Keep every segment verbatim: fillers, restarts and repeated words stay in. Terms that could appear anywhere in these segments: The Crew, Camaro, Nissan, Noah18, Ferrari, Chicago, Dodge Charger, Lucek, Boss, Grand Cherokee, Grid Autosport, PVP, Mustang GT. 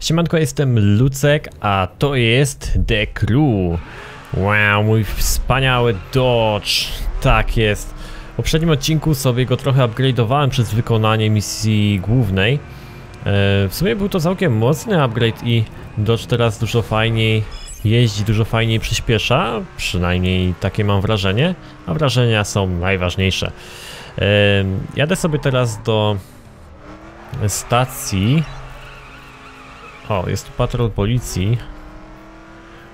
Siemanko, jestem Lucek, a to jest The Crew. Wow, mój wspaniały Dodge. Tak jest. W poprzednim odcinku sobie go trochę upgrade'owałem przez wykonanie misji głównej. W sumie był to całkiem mocny upgrade i Dodge teraz dużo fajniej jeździ, dużo fajniej przyspiesza. Przynajmniej takie mam wrażenie, a wrażenia są najważniejsze. Jadę sobie teraz do stacji. O, jest tu patrol policji.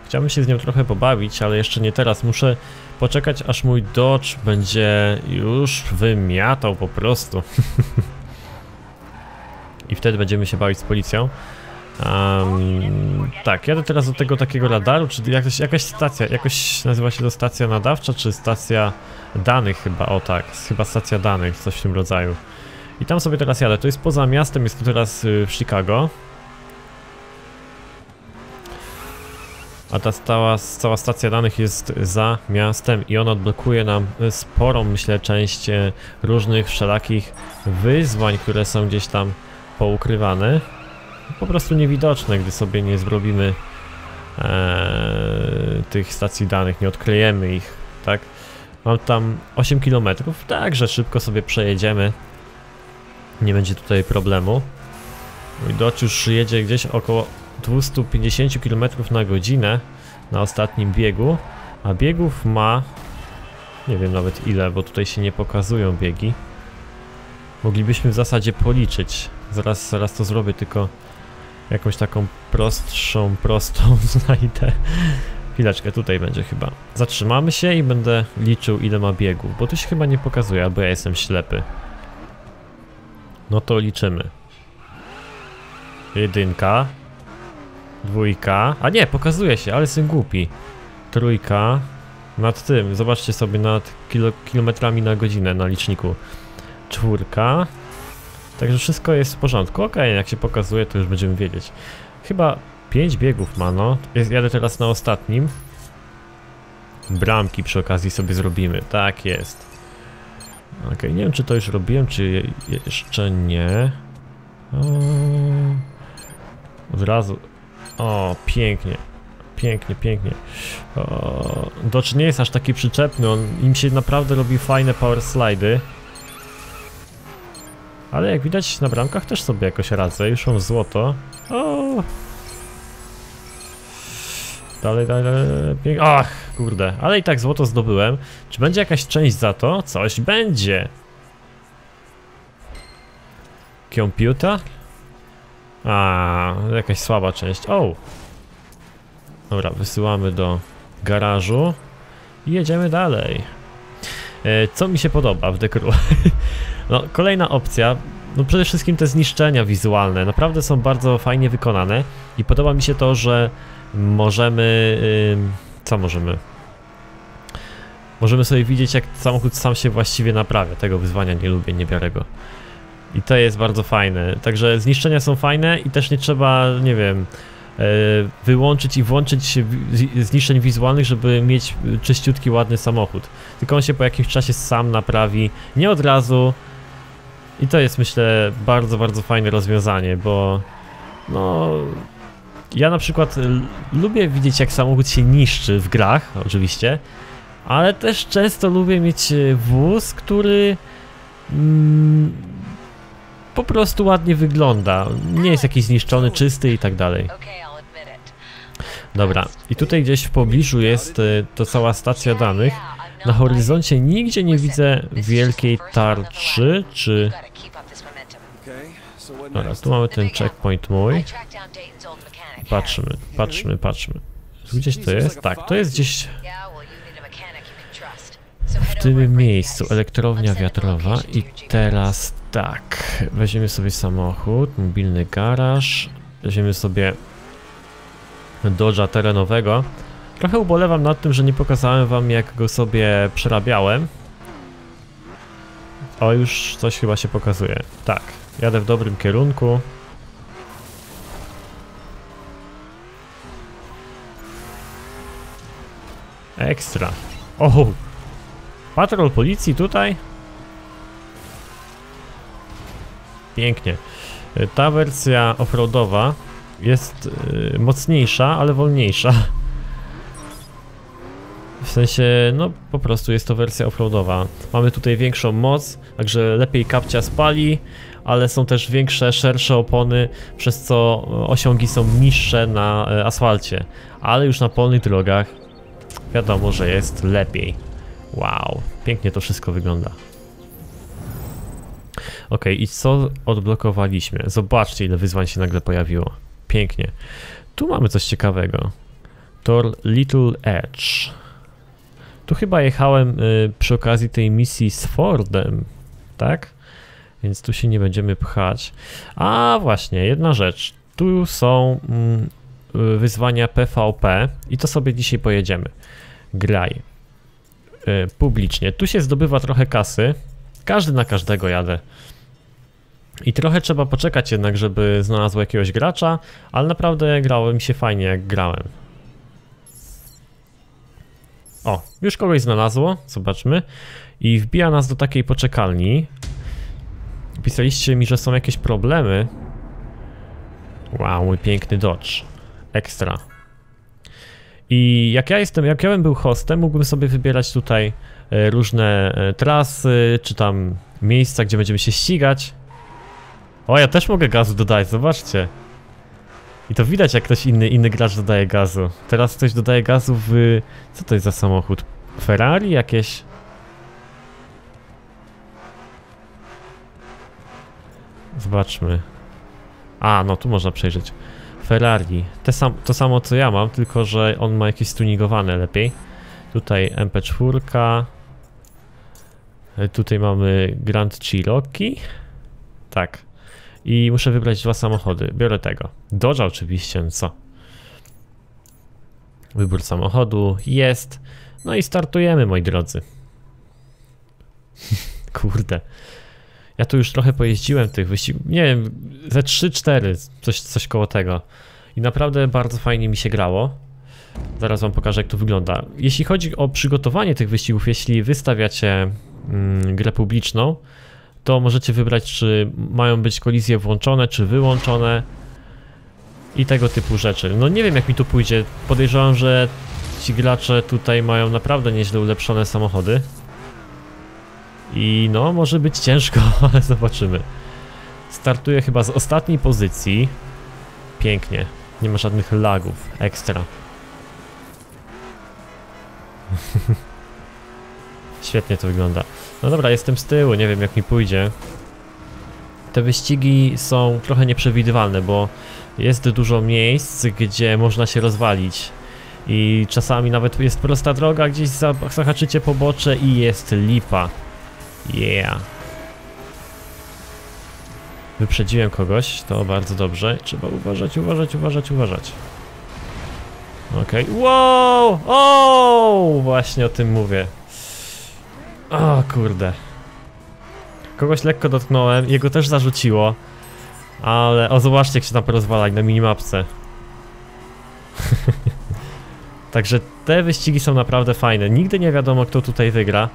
Chciałbym się z nią trochę pobawić, ale jeszcze nie teraz. Muszę poczekać, aż mój Dodge będzie już wymiatał po prostu. I wtedy będziemy się bawić z policją. Um, tak, jadę teraz do tego takiego radaru, czy jakaś, jakaś stacja, jakoś nazywa się to stacja nadawcza, czy stacja danych chyba, o tak, chyba stacja danych, coś w tym rodzaju. I tam sobie teraz jadę, to jest poza miastem, jest tu teraz w Chicago. A ta cała, cała stacja danych jest za miastem i ona odblokuje nam sporą, myślę, część różnych, wszelakich wyzwań, które są gdzieś tam poukrywane. Po prostu niewidoczne, gdy sobie nie zrobimy e, tych stacji danych, nie odkryjemy ich, tak? Mam tam osiem kilometrów, także szybko sobie przejedziemy. Nie będzie tutaj problemu. Mój Dodge już jedzie gdzieś około dwieście pięćdziesiąt kilometrów na godzinę na ostatnim biegu, a biegów ma, nie wiem nawet ile, bo tutaj się nie pokazują biegi. Moglibyśmy w zasadzie policzyć, zaraz, zaraz to zrobię, tylko jakąś taką prostszą, prostą znajdę. Chwileczkę, tutaj będzie chyba. Zatrzymamy się i będę liczył, ile ma biegów, bo tu się chyba nie pokazuje, albo ja jestem ślepy. No to liczymy. Jedynka. Dwójka, a nie, pokazuje się, ale jestem głupi. Trójka. Nad tym, zobaczcie sobie, nad kilo, kilometrami na godzinę na liczniku. Czwórka. Także wszystko jest w porządku. Okej, okay, jak się pokazuje, to już będziemy wiedzieć. Chyba pięć biegów ma, no. Jadę teraz na ostatnim. Bramki przy okazji sobie zrobimy, tak jest. Okej, okay, nie wiem, czy to już robiłem, czy jeszcze nie. O... Od razu... O, pięknie, pięknie, pięknie. O, Dodge nie jest aż taki przyczepny, on, im się naprawdę robi fajne power slidy. Ale jak widać na bramkach też sobie jakoś radzę, już mam złoto. O! Dalej, dalej, pięknie. Ach, kurde, ale i tak złoto zdobyłem. Czy będzie jakaś część za to? Coś będzie. Computer? A, jakaś słaba część. O! Dobra, wysyłamy do garażu i jedziemy dalej. E, co mi się podoba w The Crew? No, kolejna opcja. No, przede wszystkim te zniszczenia wizualne. Naprawdę są bardzo fajnie wykonane. I podoba mi się to, że możemy... Yy, co możemy? Możemy sobie widzieć, jak samochód sam się właściwie naprawia. Tego wyzwania nie lubię, nie biorę go. I to jest bardzo fajne, także zniszczenia są fajne i też nie trzeba, nie wiem, wyłączyć i włączyć zniszczeń wizualnych, żeby mieć czyściutki, ładny samochód. Tylko on się po jakimś czasie sam naprawi, nie od razu. I to jest, myślę, bardzo, bardzo fajne rozwiązanie, bo no... Ja na przykład lubię widzieć, jak samochód się niszczy w grach, oczywiście, ale też często lubię mieć wóz, który... Mm, po prostu ładnie wygląda, nie jest jakiś zniszczony, czysty i tak dalej. Dobra, i tutaj gdzieś w pobliżu jest to cała stacja danych. Na horyzoncie nigdzie nie widzę wielkiej tarczy, czy... Dobra, tu mamy ten checkpoint mój. Patrzmy, patrzmy, patrzmy. Gdzieś to jest? Tak, to jest gdzieś... W tym miejscu elektrownia wiatrowa i teraz tak, weźmiemy sobie samochód, mobilny garaż, weźmiemy sobie Dodge'a terenowego. Trochę ubolewam nad tym, że nie pokazałem wam, jak go sobie przerabiałem. O, już coś chyba się pokazuje. Tak, jadę w dobrym kierunku. Ekstra. O! Patrol policji tutaj? Pięknie. Ta wersja offroadowa jest y, mocniejsza, ale wolniejsza. W sensie, no po prostu jest to wersja offroadowa. Mamy tutaj większą moc, także lepiej kapcia spali, ale są też większe, szersze opony, przez co osiągi są niższe na y, asfalcie. Ale już na polnych drogach wiadomo, że jest lepiej. Wow, pięknie to wszystko wygląda. Ok, i co odblokowaliśmy? Zobaczcie, ile wyzwań się nagle pojawiło. Pięknie. Tu mamy coś ciekawego. Tor Little Edge. Tu chyba jechałem y, przy okazji tej misji z Fordem, tak? Więc tu się nie będziemy pchać. A właśnie, jedna rzecz. Tu są y, wyzwania P V P i to sobie dzisiaj pojedziemy. Graj. Y, publicznie. Tu się zdobywa trochę kasy. Każdy na każdego jadę. I trochę trzeba poczekać jednak, żeby znalazł jakiegoś gracza, ale naprawdę grało mi się fajnie, jak grałem. O, już kogoś znalazło, zobaczmy. I wbija nas do takiej poczekalni. Pisaliście mi, że są jakieś problemy. Wow, mój piękny Dodge. Ekstra. I jak ja jestem, jak ja bym był hostem, mógłbym sobie wybierać tutaj różne trasy, czy tam miejsca, gdzie będziemy się ścigać. O, ja też mogę gazu dodać, zobaczcie. I to widać, jak ktoś inny, inny gracz dodaje gazu. Teraz ktoś dodaje gazu w... Co to jest za samochód? Ferrari jakieś? Zobaczmy. A, no tu można przejrzeć. Ferrari. Te sam... To samo, co ja mam, tylko że on ma jakieś stuningowane lepiej. Tutaj M P cztery. Tutaj mamy Grand Cherokee. Tak. I muszę wybrać dwa samochody. Biorę tego. Dodge oczywiście, no co? Wybór samochodu jest. No i startujemy, moi drodzy. Kurde. Ja tu już trochę pojeździłem tych wyścigów. Nie wiem, ze trzy cztery, coś, coś koło tego. I naprawdę bardzo fajnie mi się grało. Zaraz wam pokażę, jak to wygląda. Jeśli chodzi o przygotowanie tych wyścigów, jeśli wystawiacie mm, grę publiczną, to możecie wybrać, czy mają być kolizje włączone, czy wyłączone i tego typu rzeczy. No nie wiem, jak mi tu pójdzie. Podejrzewam, że ci gracze tutaj mają naprawdę nieźle ulepszone samochody. I no, może być ciężko, ale zobaczymy. Startuję chyba z ostatniej pozycji. Pięknie. Nie ma żadnych lagów. Ekstra. Świetnie to wygląda. No dobra, jestem z tyłu, nie wiem, jak mi pójdzie. Te wyścigi są trochę nieprzewidywalne, bo jest dużo miejsc, gdzie można się rozwalić. I czasami nawet jest prosta droga, gdzieś zahaczycie pobocze i jest lipa. Yeah. Wyprzedziłem kogoś, to bardzo dobrze. Trzeba uważać, uważać, uważać, uważać. Okej, okay. Wow! O! Właśnie o tym mówię. O kurde. Kogoś lekko dotknąłem, jego też zarzuciło. Ale, o zobaczcie, jak się tam porozwalać na minimapce. Także te wyścigi są naprawdę fajne. Nigdy nie wiadomo, kto tutaj wygra.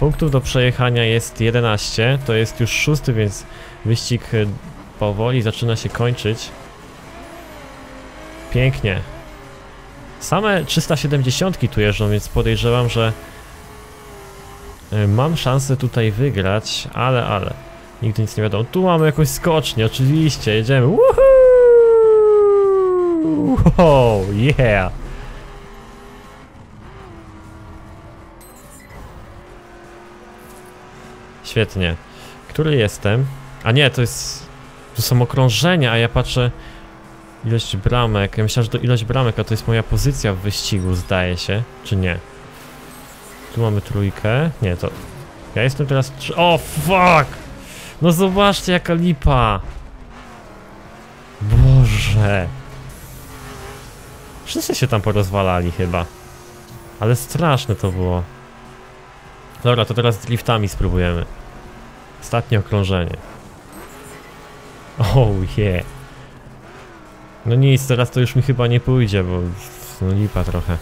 Punktów do przejechania jest jedenaście. To jest już szósty, więc wyścig powoli zaczyna się kończyć. Pięknie. Same trzysta siedemdziesiątki tu jeżdżą, więc podejrzewam, że mam szansę tutaj wygrać, ale, ale nigdy nic nie wiadomo. Tu mamy jakąś skocznię, oczywiście, jedziemy. Woohoo! Wow, yeah! Świetnie. Który jestem? A nie, to jest... To są okrążenia, a ja patrzę... Ilość bramek, ja myślałem, że to ilość bramek, a to jest moja pozycja w wyścigu, zdaje się, czy nie? Tu mamy trójkę, nie to... Ja jestem teraz... O, fuck! No zobaczcie, jaka lipa! Boże! Wszyscy się tam porozwalali chyba. Ale straszne to było. Dobra, to teraz z driftami spróbujemy. Ostatnie okrążenie. Oh yeah! No nic, teraz to już mi chyba nie pójdzie, bo no lipa trochę.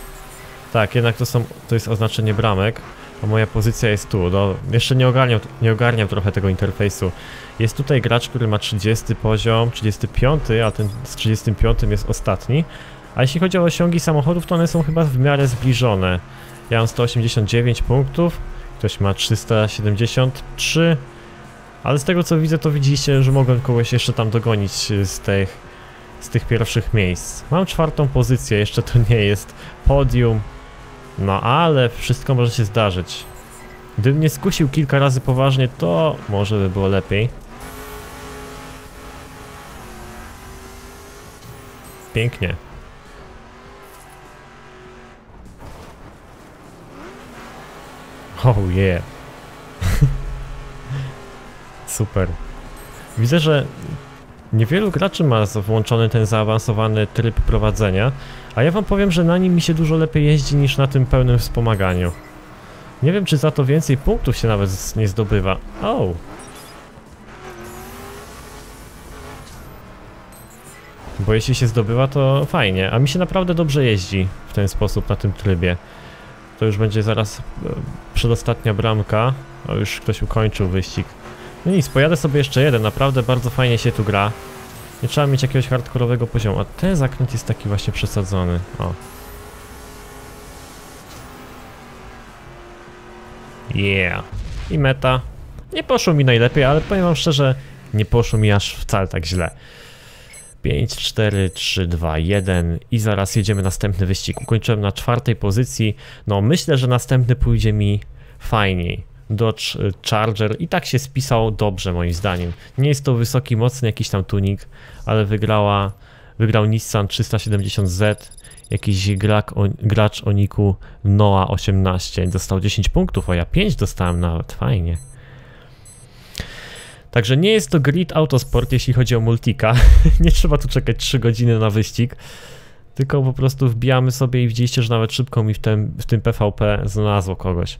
Tak, jednak to są, to jest oznaczenie bramek. A moja pozycja jest tu, no jeszcze nie ogarniam, nie ogarniam trochę tego interfejsu. Jest tutaj gracz, który ma trzydziesty poziom, trzydziesty piąty, a ten z trzydziestym piątym jest ostatni. A jeśli chodzi o osiągi samochodów, to one są chyba w miarę zbliżone. Ja mam sto osiemdziesiąt dziewięć punktów, ktoś ma trzysta siedemdziesiąt trzy, ale z tego co widzę, to widzieliście, że mogłem kogoś jeszcze tam dogonić z tych, z tych pierwszych miejsc. Mam czwartą pozycję, jeszcze to nie jest podium. No ale wszystko może się zdarzyć. Gdybym nie skusił kilka razy poważnie, to może by było lepiej. Pięknie. Oh yeah. Super. Widzę, że niewielu graczy ma włączony ten zaawansowany tryb prowadzenia, a ja wam powiem, że na nim mi się dużo lepiej jeździ niż na tym pełnym wspomaganiu. Nie wiem, czy za to więcej punktów się nawet nie zdobywa. O! Bo jeśli się zdobywa, to fajnie, a mi się naprawdę dobrze jeździ w ten sposób na tym trybie. To już będzie zaraz przedostatnia bramka. O, już ktoś ukończył wyścig. No nic, pojadę sobie jeszcze jeden, naprawdę bardzo fajnie się tu gra. Nie trzeba mieć jakiegoś hardkorowego poziomu, a ten zakręt jest taki właśnie przesadzony, o. Yeah. I meta. Nie poszło mi najlepiej, ale powiem wam szczerze, nie poszło mi aż wcale tak źle. pięć, cztery, trzy, dwa, jeden i zaraz jedziemy następny wyścig. Ukończyłem na czwartej pozycji, no myślę, że następny pójdzie mi fajniej. Dodge Charger i tak się spisał dobrze moim zdaniem. Nie jest to wysoki, mocny jakiś tam tunik, ale wygrała, wygrał Nissan trzysta siedemdziesiąt Z, jakiś gracz o, gracz o niku Noah osiemnaście. Dostał dziesięć punktów, a ja pięć dostałem nawet, fajnie. Także nie jest to Grid Autosport, jeśli chodzi o multika. Nie trzeba tu czekać trzy godziny na wyścig. Tylko po prostu wbijamy sobie i widzieliście, że nawet szybko mi w tym, w tym P V P znalazło kogoś.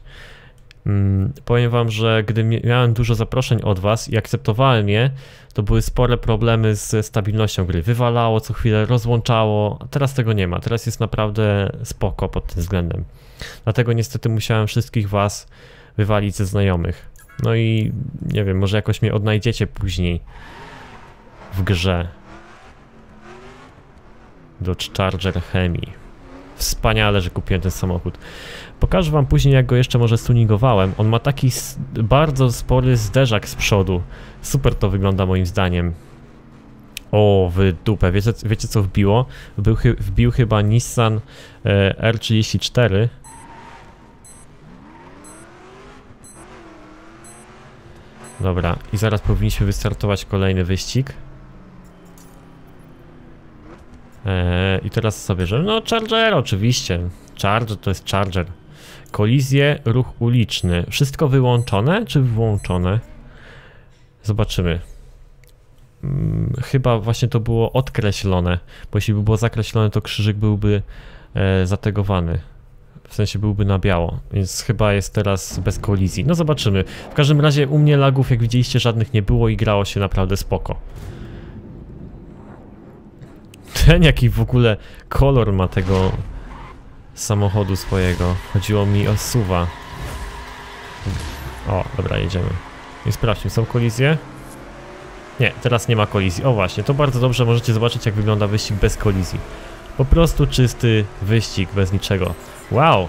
Hmm, powiem wam, że gdy miałem dużo zaproszeń od was i akceptowałem je, to były spore problemy z stabilnością gry. Wywalało co chwilę, rozłączało, teraz tego nie ma, teraz jest naprawdę spoko pod tym względem. Dlatego niestety musiałem wszystkich was wywalić ze znajomych. No i nie wiem, może jakoś mnie odnajdziecie później w grze. Dodge Charger Chemii. Wspaniale, że kupiłem ten samochód. Pokażę wam później, jak go jeszcze może stuningowałem. On ma taki bardzo spory zderzak z przodu. Super to wygląda moim zdaniem. O, w dupę. Wiecie, wiecie co wbiło? Wbił, chy wbił chyba Nissan e, R trzydzieści cztery. Dobra, i zaraz powinniśmy wystartować kolejny wyścig. I teraz sobie, że no Charger oczywiście, Charger to jest Charger. Kolizje, ruch uliczny, wszystko wyłączone czy włączone? Zobaczymy. Hmm, chyba właśnie to było odkreślone, bo jeśli by było zakreślone, to krzyżyk byłby e, zategowany. W sensie byłby na biało, więc chyba jest teraz bez kolizji. No zobaczymy. W każdym razie u mnie lagów, jak widzieliście, żadnych nie było i grało się naprawdę spoko. Ten jaki w ogóle kolor ma tego samochodu swojego. Chodziło mi o suwa. O, dobra, jedziemy. I sprawdźmy, są kolizje? Nie, teraz nie ma kolizji. O właśnie, to bardzo dobrze, możecie zobaczyć, jak wygląda wyścig bez kolizji. Po prostu czysty wyścig, bez niczego. Wow!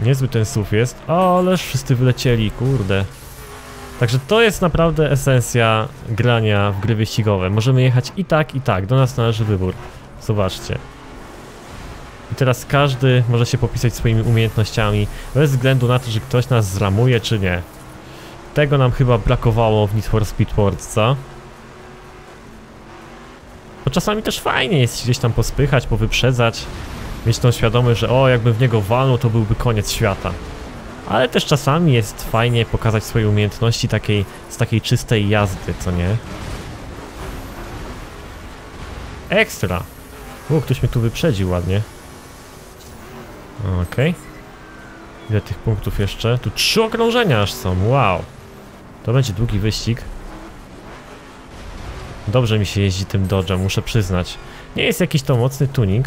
Niezły ten suw jest. O, ależ wszyscy wylecieli, kurde. Także to jest naprawdę esencja grania w gry wyścigowe. Możemy jechać i tak, i tak. Do nas należy wybór. Zobaczcie. I teraz każdy może się popisać swoimi umiejętnościami, bez względu na to, czy ktoś nas zramuje, czy nie. Tego nam chyba brakowało w Need for Speed World, co? Bo czasami też fajnie jest się gdzieś tam pospychać, powyprzedzać. Mieć tą świadomość, że o, jakbym w niego walnął, to byłby koniec świata. Ale też czasami jest fajnie pokazać swoje umiejętności takiej, z takiej czystej jazdy, co nie? Ekstra! O, ktoś mnie tu wyprzedził ładnie. Okej. Okay. Ile tych punktów jeszcze? Tu trzy okrążenia aż są, wow! To będzie długi wyścig. Dobrze mi się jeździ tym Dodge'em, muszę przyznać. Nie jest jakiś to mocny tuning,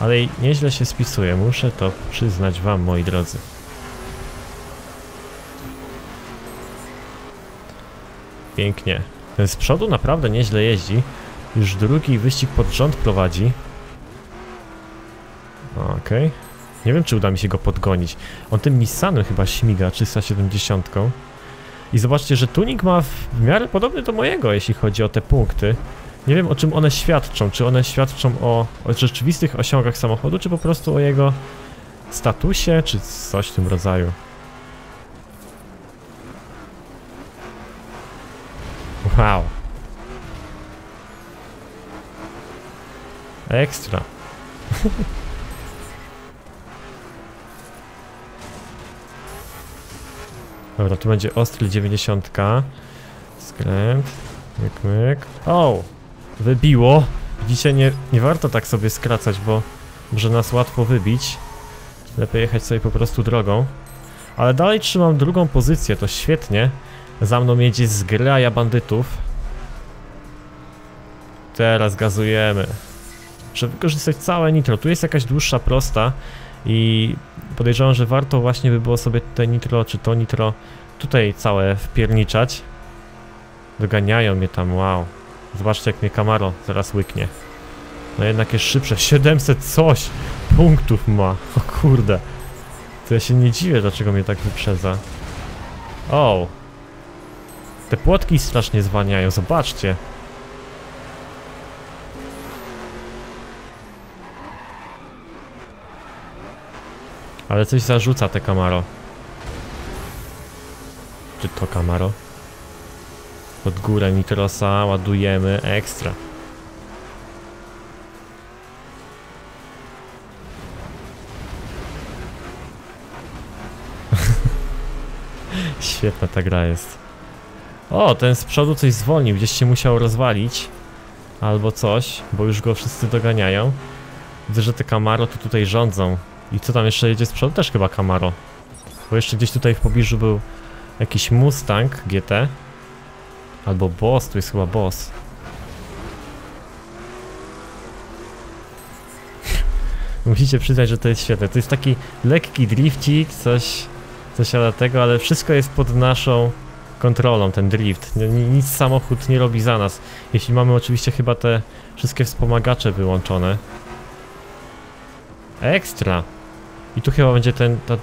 Ale nieźle się spisuje, muszę to przyznać wam, moi drodzy. Pięknie. Ten z przodu naprawdę nieźle jeździ. Już drugi wyścig pod rząd prowadzi. Okej. Okay. Nie wiem, czy uda mi się go podgonić. On tym Nissanem chyba śmiga trzysta siedemdziesiąt. I zobaczcie, że tuning ma w miarę podobny do mojego, jeśli chodzi o te punkty. Nie wiem, o czym one świadczą. Czy one świadczą o, o rzeczywistych osiągach samochodu, czy po prostu o jego statusie, czy coś w tym rodzaju. Wow. Ekstra. Dobra, tu będzie ostry dziewięćdziesiąt. Skręt. Myk, myk. O! Wybiło. Widzicie, nie, nie warto tak sobie skracać, bo może nas łatwo wybić. Lepiej jechać sobie po prostu drogą. Ale dalej trzymam drugą pozycję, to świetnie. Za mną jedzie zgraja bandytów. Teraz gazujemy. Muszę wykorzystać całe nitro. Tu jest jakaś dłuższa prosta i podejrzewam, że warto właśnie by było sobie te nitro czy to nitro tutaj całe wpierniczać. Doganiają mnie tam, wow. Zobaczcie, jak mnie Camaro zaraz łyknie. No jednak jest szybsze, siedemset coś punktów ma, o kurde. To ja się nie dziwię, dlaczego mnie tak wyprzedza. O! Te płotki strasznie zwalniają, zobaczcie. Ale coś zarzuca te Camaro. Czy to Camaro? Pod górę nitrosa ładujemy, ekstra. Świetna ta gra jest. O, ten z przodu coś zwolnił, gdzieś się musiał rozwalić. Albo coś, bo już go wszyscy doganiają. Widzę, że te Camaro to tutaj rządzą. I co tam jeszcze jedzie z przodu? Też chyba Camaro. Bo jeszcze gdzieś tutaj w pobliżu był jakiś Mustang G T. Albo Boss, tu jest chyba Boss. Musicie przyznać, że to jest świetne. To jest taki lekki driftik, coś... coś tego, ale wszystko jest pod naszą kontrolą, ten drift. Nic samochód nie robi za nas. Jeśli mamy oczywiście chyba te wszystkie wspomagacze wyłączone. Ekstra! I tu chyba będzie ten... ta,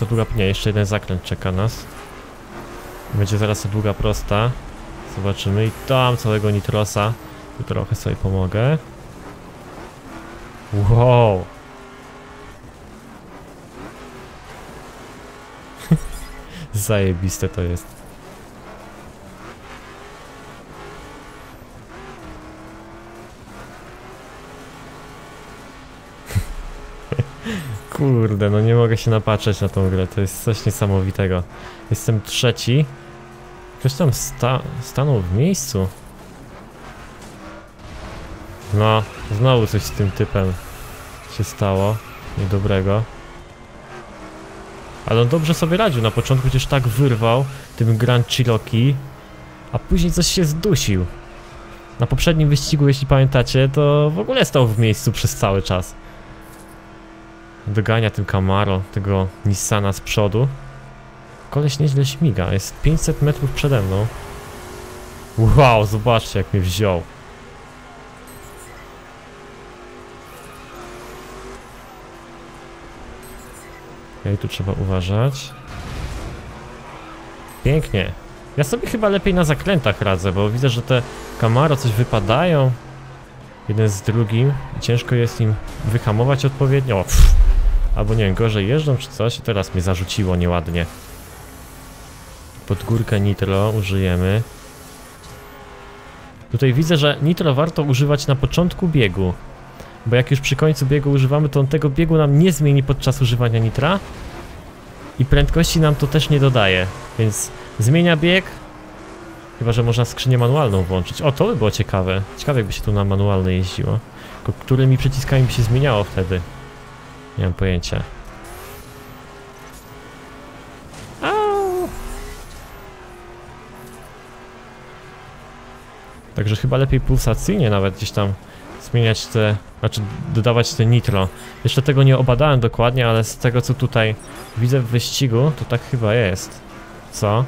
ta długa... nie, jeszcze jeden zakręt czeka nas. Będzie zaraz ta długa prosta. Zobaczymy i tam całego nitrosa. Tu trochę sobie pomogę. Wow! Zajebiste to jest. Kurde, no nie mogę się napatrzeć na tą grę, to jest coś niesamowitego. Jestem trzeci. Ktoś tam sta stanął w miejscu. No, znowu coś z tym typem się stało niedobrego. Ale on dobrze sobie radził na początku, chociaż tak wyrwał tym Grand Cherokee, a później coś się zdusił. Na poprzednim wyścigu, jeśli pamiętacie, to w ogóle stał w miejscu przez cały czas. Dogania tym Camaro, tego Nissana z przodu. Koleś nieźle śmiga, jest pięćset metrów przede mną. Wow, zobaczcie, jak mnie wziął. Okej, tu trzeba uważać. Pięknie. Ja sobie chyba lepiej na zakrętach radzę, bo widzę, że te Camaro coś wypadają jeden z drugim i ciężko jest im wyhamować odpowiednio. Pff. Albo nie wiem, gorzej jeżdżą czy coś. Teraz mnie zarzuciło nieładnie. Pod górkę nitro użyjemy. Tutaj widzę, że nitro warto używać na początku biegu. Bo jak już przy końcu biegu używamy, to on tego biegu nam nie zmieni podczas używania nitra. I prędkości nam to też nie dodaje. Więc zmienia bieg. Chyba, że można skrzynię manualną włączyć. O, to by było ciekawe. Ciekawe, jakby się tu na manualnej jeździło. Tylko którymi przyciskami by się zmieniało wtedy. Nie mam pojęcia. Także chyba lepiej pulsacyjnie nawet gdzieś tam z zmieniać te, znaczy dodawać te nitro. Jeszcze tego nie obadałem dokładnie, ale z tego co tutaj widzę w wyścigu, to tak chyba jest. Co?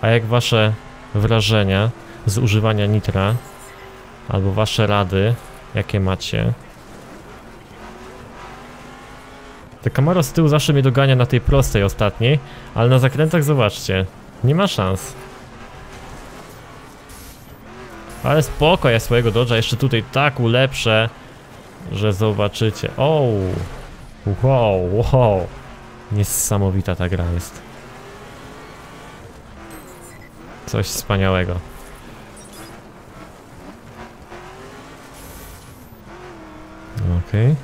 A jak wasze wrażenia z używania nitra? Albo wasze rady, jakie macie? Te Camaro z tyłu zawsze mnie dogania na tej prostej ostatniej, ale na zakrętach zobaczcie, nie ma szans. Ale spoko, ja swojego Dodge'a jeszcze tutaj tak ulepszę, że zobaczycie. O, wow, wow. Niesamowita ta gra jest. Coś wspaniałego. Okej. Okay.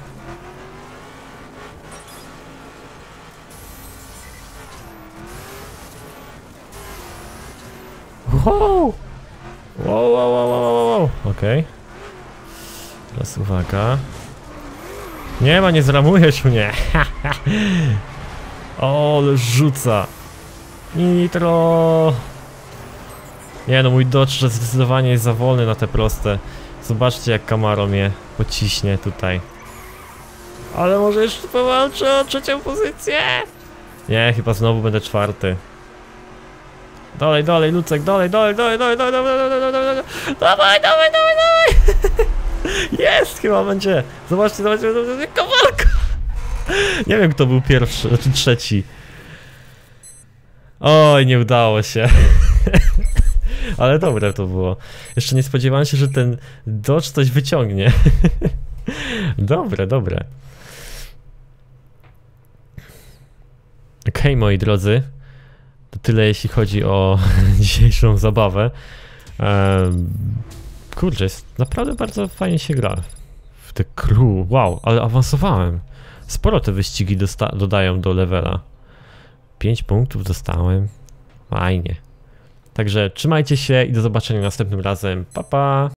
Wow! Wow, wow, wow, wow, wow. Okej. Okay. Teraz uwaga. Nie ma, nie zramujesz mnie. O, ale rzuca. Nitro. Nie no, mój Dodge zdecydowanie jest za wolny na te proste. Zobaczcie, jak Camaro mnie pociśnie tutaj. Ale może jeszcze powalczę o trzecią pozycję? Nie, chyba znowu będę czwarty. Dalej, dalej, Lucek, dalej, dalej, dalej, dalej, dalej, dalej, dalej, dalej, dawaj, dawaj, dawaj, dawaj! Jest, chyba będzie! Zobaczcie, zobaczcie, kawalka! Nie wiem, kto był pierwszy, znaczy trzeci. Oj, nie udało się. Ale dobre to było. Jeszcze nie spodziewałem się, że ten Dodge coś wyciągnie. Dobre, dobre. Okej, moi drodzy. To tyle jeśli chodzi o dzisiejszą zabawę. Kurczę, jest naprawdę bardzo fajnie się gra w The Crew. Wow, ale awansowałem. Sporo te wyścigi dodają do levela. pięć punktów dostałem. Fajnie. Także trzymajcie się i do zobaczenia następnym razem. Pa, pa!